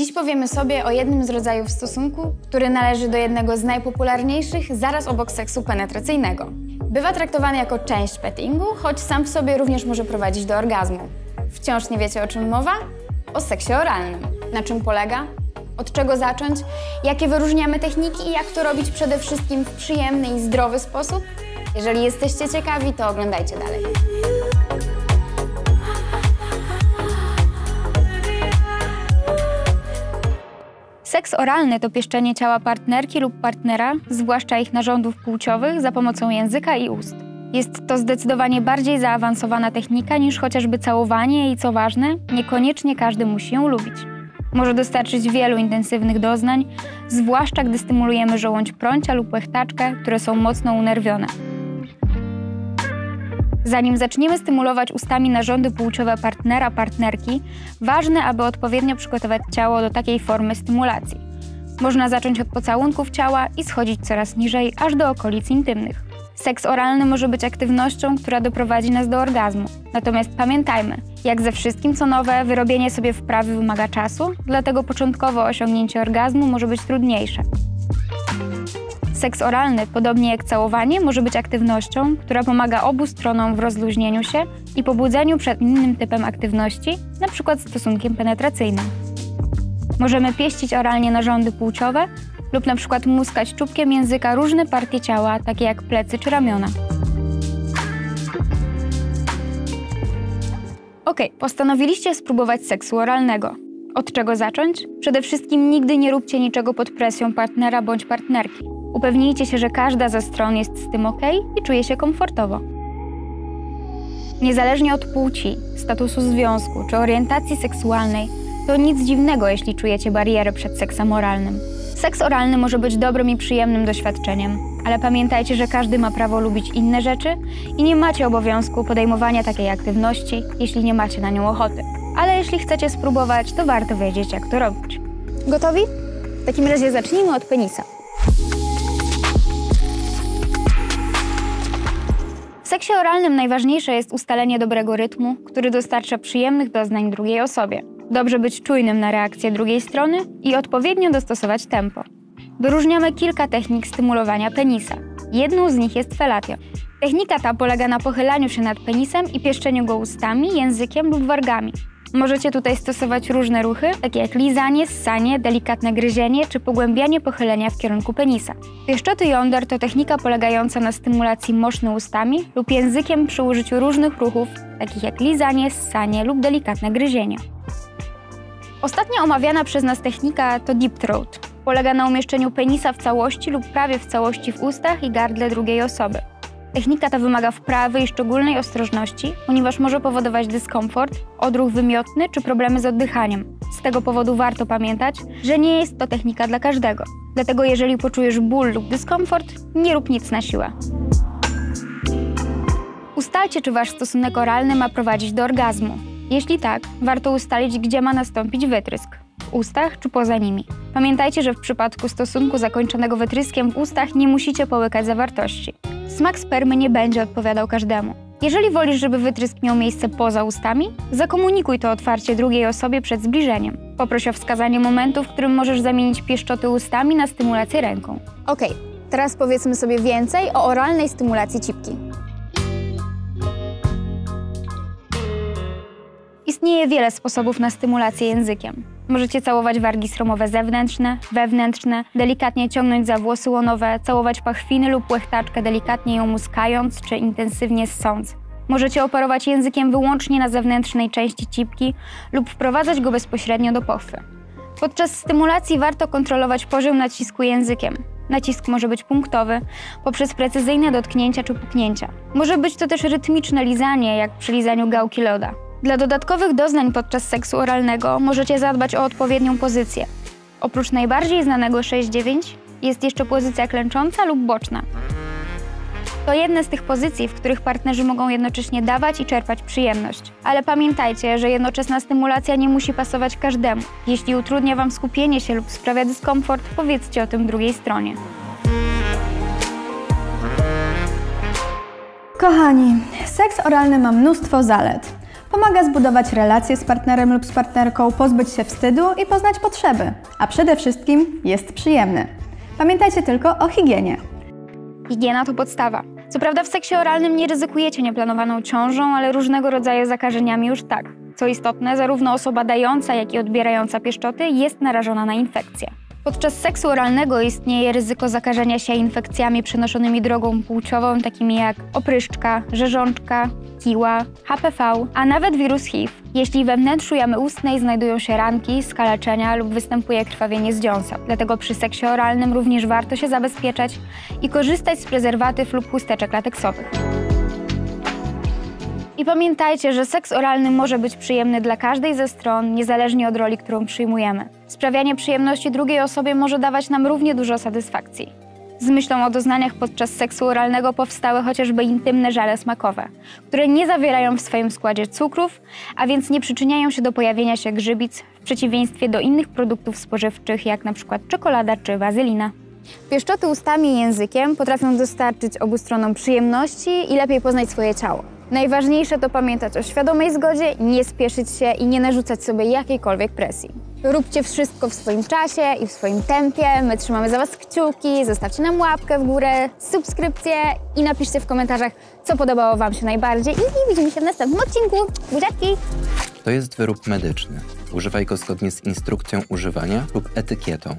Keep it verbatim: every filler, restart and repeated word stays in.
Dziś powiemy sobie o jednym z rodzajów stosunku, który należy do jednego z najpopularniejszych zaraz obok seksu penetracyjnego. Bywa traktowany jako część pettingu, choć sam w sobie również może prowadzić do orgazmu. Wciąż nie wiecie, o czym mowa? O seksie oralnym. Na czym polega? Od czego zacząć? Jakie wyróżniamy techniki i jak to robić przede wszystkim w przyjemny i zdrowy sposób? Jeżeli jesteście ciekawi, to oglądajcie dalej. Seks oralny to pieszczenie ciała partnerki lub partnera, zwłaszcza ich narządów płciowych, za pomocą języka i ust. Jest to zdecydowanie bardziej zaawansowana technika niż chociażby całowanie i, co ważne, niekoniecznie każdy musi ją lubić. Może dostarczyć wielu intensywnych doznań, zwłaszcza gdy stymulujemy żołądź prącia lub łechtaczkę, które są mocno unerwione. Zanim zaczniemy stymulować ustami narządy płciowe partnera, partnerki, ważne, aby odpowiednio przygotować ciało do takiej formy stymulacji. Można zacząć od pocałunków ciała i schodzić coraz niżej, aż do okolic intymnych. Seks oralny może być aktywnością, która doprowadzi nas do orgazmu. Natomiast pamiętajmy, jak ze wszystkim co nowe, wyrobienie sobie wprawy wymaga czasu, dlatego początkowo osiągnięcie orgazmu może być trudniejsze. Seks oralny, podobnie jak całowanie, może być aktywnością, która pomaga obu stronom w rozluźnieniu się i pobudzeniu przed innym typem aktywności, np. stosunkiem penetracyjnym. Możemy pieścić oralnie narządy płciowe lub np. muskać czubkiem języka różne partie ciała, takie jak plecy czy ramiona. Okej, okay, postanowiliście spróbować seksu oralnego. Od czego zacząć? Przede wszystkim nigdy nie róbcie niczego pod presją partnera bądź partnerki. Upewnijcie się, że każda ze stron jest z tym okej i czuje się komfortowo. Niezależnie od płci, statusu związku czy orientacji seksualnej, to nic dziwnego, jeśli czujecie barierę przed seksem oralnym. Seks oralny może być dobrym i przyjemnym doświadczeniem, ale pamiętajcie, że każdy ma prawo lubić inne rzeczy i nie macie obowiązku podejmowania takiej aktywności, jeśli nie macie na nią ochoty. Ale jeśli chcecie spróbować, to warto wiedzieć, jak to robić. Gotowi? W takim razie zacznijmy od penisa. W seksie oralnym najważniejsze jest ustalenie dobrego rytmu, który dostarcza przyjemnych doznań drugiej osobie. Dobrze być czujnym na reakcję drugiej strony i odpowiednio dostosować tempo. Wyróżniamy kilka technik stymulowania penisa. Jedną z nich jest fellatio. Technika ta polega na pochylaniu się nad penisem i pieszczeniu go ustami, językiem lub wargami. Możecie tutaj stosować różne ruchy, takie jak lizanie, ssanie, delikatne gryzienie czy pogłębianie pochylenia w kierunku penisa. Pieszczoty jąder to technika polegająca na stymulacji mocznej ustami lub językiem przy użyciu różnych ruchów, takich jak lizanie, ssanie lub delikatne gryzienie. Ostatnio omawiana przez nas technika to deep throat. Polega na umieszczeniu penisa w całości lub prawie w całości w ustach i gardle drugiej osoby. Technika ta wymaga wprawy i szczególnej ostrożności, ponieważ może powodować dyskomfort, odruch wymiotny czy problemy z oddychaniem. Z tego powodu warto pamiętać, że nie jest to technika dla każdego. Dlatego jeżeli poczujesz ból lub dyskomfort, nie rób nic na siłę. Ustalcie, czy wasz stosunek oralny ma prowadzić do orgazmu. Jeśli tak, warto ustalić, gdzie ma nastąpić wytrysk – w ustach czy poza nimi. Pamiętajcie, że w przypadku stosunku zakończonego wytryskiem w ustach nie musicie połykać zawartości. Smak spermy nie będzie odpowiadał każdemu. Jeżeli wolisz, żeby wytrysk miał miejsce poza ustami, zakomunikuj to otwarcie drugiej osobie przed zbliżeniem. Poproś o wskazanie momentu, w którym możesz zamienić pieszczoty ustami na stymulację ręką. Okej, teraz powiedzmy sobie więcej o oralnej stymulacji cipki. Istnieje wiele sposobów na stymulację językiem. Możecie całować wargi sromowe zewnętrzne, wewnętrzne, delikatnie ciągnąć za włosy łonowe, całować pachwiny lub łechtaczkę, delikatnie ją muskając czy intensywnie ssąc. Możecie operować językiem wyłącznie na zewnętrznej części cipki lub wprowadzać go bezpośrednio do pochwy. Podczas stymulacji warto kontrolować poziom nacisku językiem. Nacisk może być punktowy, poprzez precyzyjne dotknięcia czy puknięcia. Może być to też rytmiczne lizanie, jak przy lizaniu gałki loda. Dla dodatkowych doznań podczas seksu oralnego możecie zadbać o odpowiednią pozycję. Oprócz najbardziej znanego sześć dziewięć jest jeszcze pozycja klęcząca lub boczna. To jedne z tych pozycji, w których partnerzy mogą jednocześnie dawać i czerpać przyjemność. Ale pamiętajcie, że jednoczesna stymulacja nie musi pasować każdemu. Jeśli utrudnia wam skupienie się lub sprawia dyskomfort, powiedzcie o tym drugiej stronie. Kochani, seks oralny ma mnóstwo zalet. Pomaga zbudować relacje z partnerem lub z partnerką, pozbyć się wstydu i poznać potrzeby. A przede wszystkim jest przyjemny. Pamiętajcie tylko o higienie. Higiena to podstawa. Co prawda w seksie oralnym nie ryzykujecie nieplanowaną ciążą, ale różnego rodzaju zakażeniami już tak. Co istotne, zarówno osoba dająca, jak i odbierająca pieszczoty jest narażona na infekcję. Podczas seksu oralnego istnieje ryzyko zakażenia się infekcjami przenoszonymi drogą płciową, takimi jak opryszczka, rzeżączka, kiła, H P V, a nawet wirus H I V, jeśli we wnętrzu jamy ustnej znajdują się ranki, skaleczenia lub występuje krwawienie z dziąseł. Dlatego przy seksie oralnym również warto się zabezpieczać i korzystać z prezerwatyw lub chusteczek lateksowych. I pamiętajcie, że seks oralny może być przyjemny dla każdej ze stron, niezależnie od roli, którą przyjmujemy. Sprawianie przyjemności drugiej osobie może dawać nam równie dużo satysfakcji. Z myślą o doznaniach podczas seksu oralnego powstały chociażby intymne żale smakowe, które nie zawierają w swoim składzie cukrów, a więc nie przyczyniają się do pojawienia się grzybic, w przeciwieństwie do innych produktów spożywczych, jak np. czekolada czy wazelina. Pieszczoty ustami i językiem potrafią dostarczyć obu stronom przyjemności i lepiej poznać swoje ciało. Najważniejsze to pamiętać o świadomej zgodzie, nie spieszyć się i nie narzucać sobie jakiejkolwiek presji. Róbcie wszystko w swoim czasie i w swoim tempie. My trzymamy za Was kciuki, zostawcie nam łapkę w górę, subskrypcję i napiszcie w komentarzach, co podobało Wam się najbardziej. I widzimy się w następnym odcinku. Buziaki! To jest wyrób medyczny. Używaj go zgodnie z instrukcją używania lub etykietą.